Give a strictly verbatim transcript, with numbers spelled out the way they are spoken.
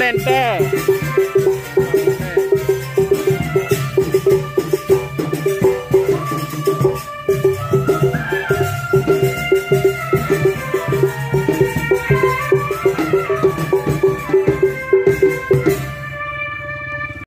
Nonton ente.